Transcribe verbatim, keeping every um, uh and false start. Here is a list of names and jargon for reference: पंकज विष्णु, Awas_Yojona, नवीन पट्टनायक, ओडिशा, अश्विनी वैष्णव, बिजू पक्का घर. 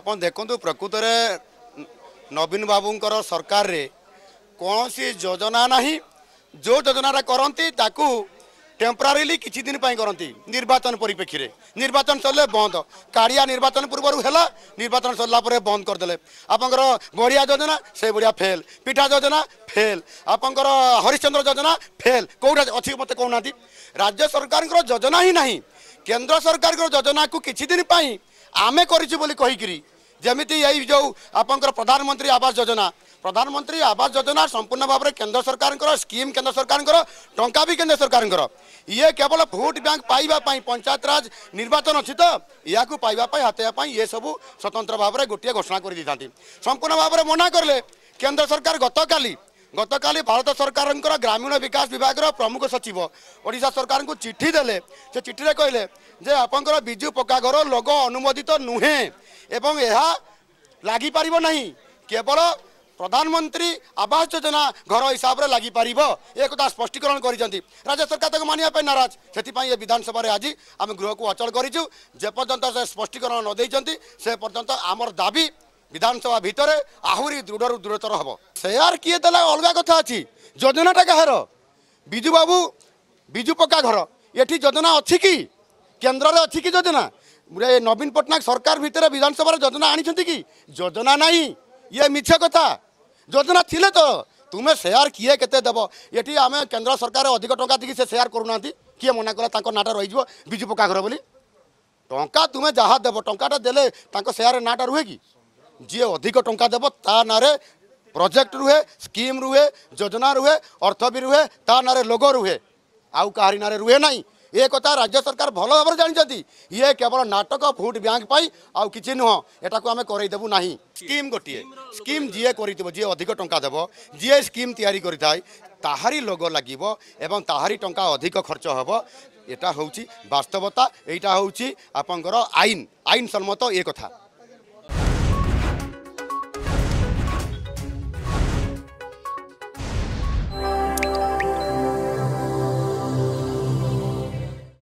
आपन देखंतु प्रकृत रे नवीन बाबूंकर सरकार रे कौन सी योजना नहीं जो योजना करती टेम्परारीली किछि दिन पई करती निर्वाचन परिप्रेक्षी रे निर्वाचन सरले बंद काड़िया निर्वाचन पूर्वर हैला निर्वाचन सरला पर बंद करदे आपंकर बढ़िया योजना से बढ़िया फेल पिठा योजना फेल आपंकर हरिश्चंद्र योजना फेल कोडा अछि मते कहू नाथि राज्य सरकार को योजना ही नहीं केंद्र सरकार को योजना को किछि दिन पई आमे करिछु बोली कहि गिरी जेमिति यही जो आपंकर प्रधानमंत्री आवास योजना प्रधानमंत्री आवास योजना संपूर्ण भाव में केंद्र सरकार को स्कीम केंद्र सरकार को टंका भी केंद्र सरकार को ये केवल भोट बैंक पाइबापी पंचायत राज निर्वाचन अच्छी तो या पाइबापी हाथाया ये सबू स्वतंत्र भाव में गोटे घोषणा कर संपूर्ण भाव में मना कले केंद्र सरकार गत काली गत काली भारत सरकार ग्रामीण विकास विभाग प्रमुख सचिव ओडिशा सरकार को चिट्ठी देले से चिठी में कहले जे आपंकर बिजु पक्का घर लोगो अनुमोदित नुहे एवं यह लागी पारिबो नहीं केवल प्रधानमंत्री आवास योजना घर हिसाब से लग पार ये कथा स्पष्टीकरण कर राज्य सरकार तक मानिया नाराज से विधानसभा आज आम गृह को अचल करूँ जेपर्यंत से स्पष्टीकरण न देती से पर्यंत आमर दाबी विधानसभा भितर आहरी दृढ़ दृढ़तर हम सेयार किए दे अलग कथा अच्छी योजनाटा कहार बिजू बाबू बिजू पक्का घर ये योजना अच्छी कि केन्द्र अच्छी कि योजना नवीन पट्टनायक सरकार भितर विधानसभा योजना आनी कि योजना नहीं ये मिछ कथा योजना थिले तो तुम्हें शेयर किए केते देव ये आम केंद्र सरकार अधिक टंका देखिए से शेयर करूना किए मना कला नाटा रही बिजू पक्का घर बोली टंका तुम्हें जहाँ देव टंकाटा देले शेयर नाटा रुहे कि जी अधिक टंका देव ता ना प्रोजेक्ट रुहे स्कीम रुहे योजना रुहे अर्थ भी रुहे ता ना लोगो रुहे आउ कहारी ना रुहे नहीं ये कथा राज्य सरकार भल भाव जानते ये केवल नाटक भोट बैंक आउ कि नुह एटा को आम करईदेबू ना स्कीम गोटे स्कीम जीए कर जी अधिक टंका देव जीए स्कीम तैयारी ताहारी लोगो लगे एवं ताहारी टंका अधिक खर्च हेब एटा हूँ वास्तवता यहाँ हूँ आपंकर आईन आईन सम्मत ये कथा।